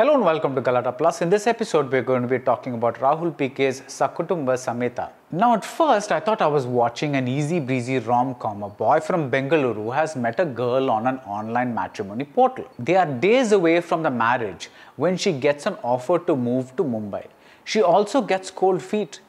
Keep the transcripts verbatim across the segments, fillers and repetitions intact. Hello and welcome to Galatta Plus. In this episode, we're going to be talking about Rahul P K's Sakutumba Sametha. Now, at first, I thought I was watching an easy breezy rom-com. A boy from Bengaluru has met a girl on an online matrimony portal. They are days away from the marriage when she gets an offer to move to Mumbai. She also gets cold feet.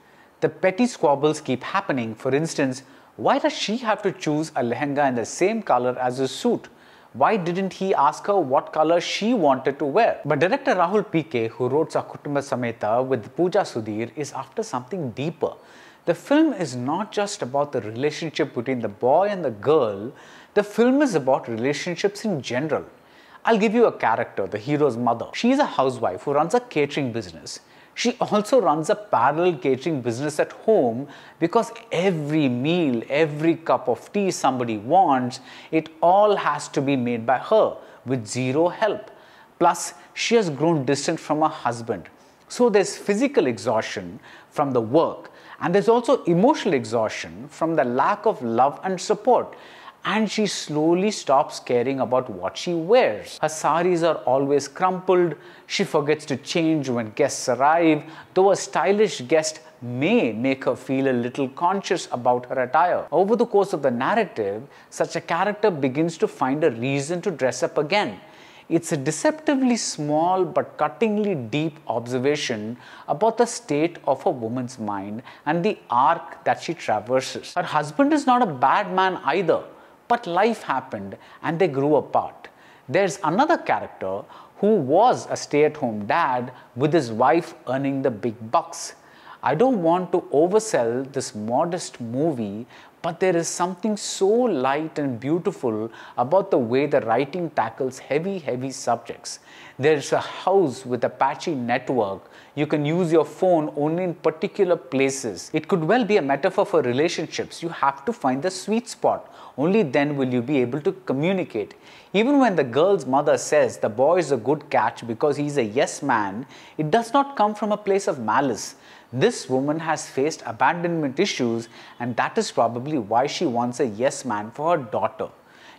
The petty squabbles keep happening. For instance, why does she have to choose a lehenga in the same color as her suit? Why didn't he ask her what color she wanted to wear? But director Rahul P K, who wrote Sakutumba Sametha with Pooja Sudhir, is after something deeper. The film is not just about the relationship between the boy and the girl. The film is about relationships in general. I'll give you a character, the hero's mother. She is a housewife who runs a catering business. She also runs a parallel catering business at home because every meal, every cup of tea somebody wants, it all has to be made by her with zero help. Plus, she has grown distant from her husband. So there's physical exhaustion from the work, and there's also emotional exhaustion from the lack of love and support. And she slowly stops caring about what she wears. Her saris are always crumpled. She forgets to change when guests arrive, though a stylish guest may make her feel a little conscious about her attire. Over the course of the narrative, such a character begins to find a reason to dress up again. It's a deceptively small but cuttingly deep observation about the state of a woman's mind and the arc that she traverses. Her husband is not a bad man either. But life happened and they grew apart. There's another character who was a stay-at-home dad with his wife earning the big bucks. I don't want to oversell this modest movie, but there is something so light and beautiful about the way the writing tackles heavy, heavy subjects. There's a house with a patchy network. You can use your phone only in particular places. It could well be a metaphor for relationships. You have to find the sweet spot. Only then will you be able to communicate. Even when the girl's mother says the boy is a good catch because he's a yes man, it does not come from a place of malice. This woman has faced abandonment issues, and that is probably why she wants a yes man for her daughter.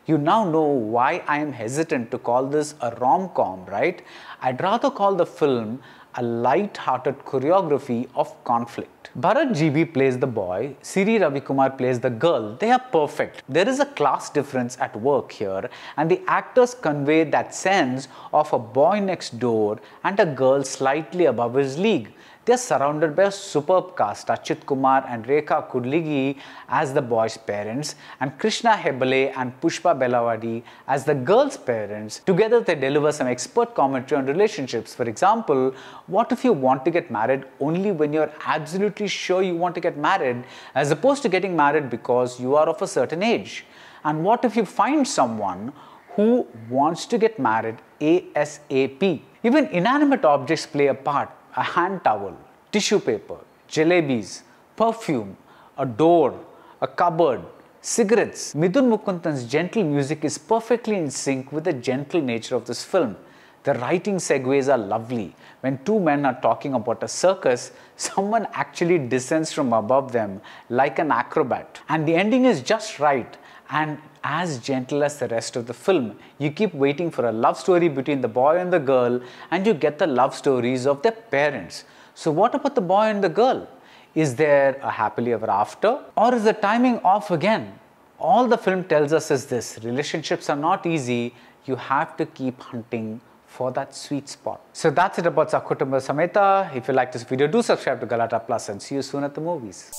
You now know why I am hesitant to call this a rom-com, right? I'd rather call the film a light-hearted choreography of conflict. Bharat G B plays the boy, Siri Ravikumar plays the girl. They are perfect. There is a class difference at work here, and the actors convey that sense of a boy next door and a girl slightly above his league. They are surrounded by a superb cast, Achit Kumar and Rekha Kurligi as the boy's parents, and Krishna Hebbale and Pushpa Belawadi as the girl's parents. Together, they deliver some expert commentary on relationships. For example, what if you want to get married only when you're absolutely sure you want to get married, as opposed to getting married because you are of a certain age? And what if you find someone who wants to get married ASAP? Even inanimate objects play a part. A hand towel, tissue paper, jalebis, perfume, a door, a cupboard, cigarettes. Midun Mukundan's gentle music is perfectly in sync with the gentle nature of this film. The writing segues are lovely. When two men are talking about a circus, someone actually descends from above them like an acrobat. And the ending is just right and as gentle as the rest of the film. You keep waiting for a love story between the boy and the girl, and you get the love stories of their parents. So what about the boy and the girl? Is there a happily ever after, or is the timing off again? All the film tells us is this: relationships are not easy. You have to keep hunting for that sweet spot. So that's it about Sakutumba Sametha. If you like this video, do subscribe to Galatta Plus and see you soon at the movies.